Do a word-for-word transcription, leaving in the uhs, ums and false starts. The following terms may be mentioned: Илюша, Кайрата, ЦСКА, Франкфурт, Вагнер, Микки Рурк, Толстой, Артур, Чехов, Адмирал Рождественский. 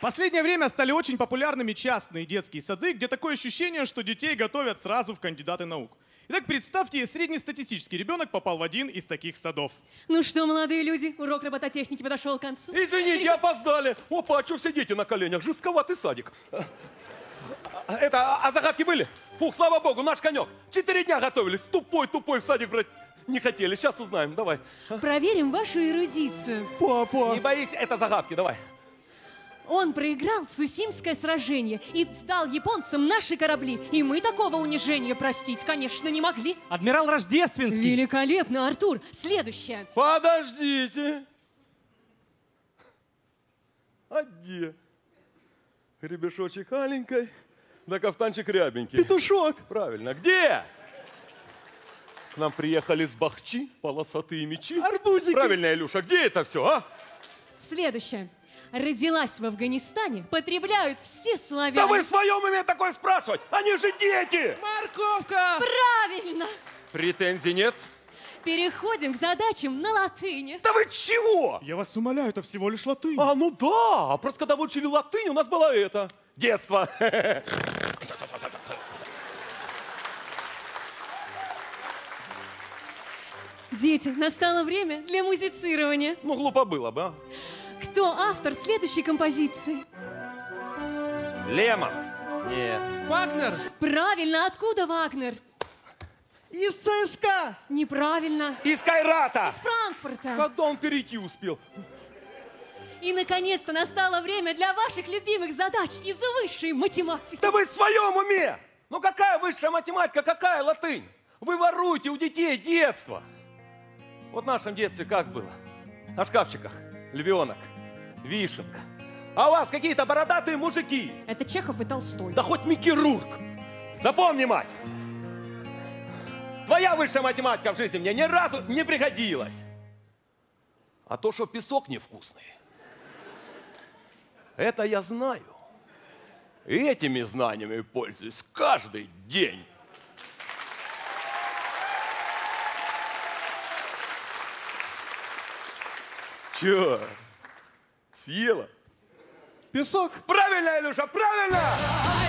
В последнее время стали очень популярными частные детские сады, где такое ощущение, что детей готовят сразу в кандидаты наук. Итак, представьте, среднестатистический ребенок попал в один из таких садов. Ну что, молодые люди, урок робототехники подошел к концу. Извините, Ребят... опоздали. Опа, а что все дети на коленях? Жестковатый садик. Это, а загадки были? Фух, слава богу, наш конек. Четыре дня готовились. Тупой, тупой в садик брать не хотели. Сейчас узнаем, давай. Проверим вашу эрудицию. Папа. Не боись, это загадки, давай. Он проиграл Цусимское сражение и сдал японцам наши корабли. И мы такого унижения простить, конечно, не могли. Адмирал Рождественский. Великолепно, Артур. Следующее. Подождите. А где? Ребешочек аленькой, да кафтанчик рябенький. Петушок. Правильно. Где? К нам приехали с Бахчи, полосатые мечи. Арбузики. Правильно, Илюша. Где это все, а? Следующее. Родилась в Афганистане, потребляют все славяне. Да вы в своем уме такое спрашивать? Они же дети! Морковка! Правильно! Претензий нет? Переходим к задачам на латыни. Да вы чего? Я вас умоляю, это всего лишь латынь. А, ну да! Просто когда вы учили латынь, у нас было это. Детство. Дети, настало время для музицирования. Ну, глупо было бы, а? Кто автор следующей композиции? Лема. Не. Вагнер. Правильно. Откуда Вагнер? Из ЦСКА. Неправильно. Из Кайрата. Из Франкфурта. Когда он перейти успел? И, наконец-то, настало время для ваших любимых задач из высшей математики. Да вы в своем уме! Ну какая высшая математика, какая латынь? Вы воруете у детей детство. Вот в нашем детстве как было? На шкафчиках. Львенок, вишенка. А у вас какие-то бородатые мужики. Это Чехов и Толстой. Да хоть Микки Рурк. Запомни, мать. Твоя высшая математика в жизни мне ни разу не пригодилась. А то, что песок невкусный, это я знаю. И этими знаниями пользуюсь каждый день. Че? Съела? Песок? Правильно, Илюша, правильно!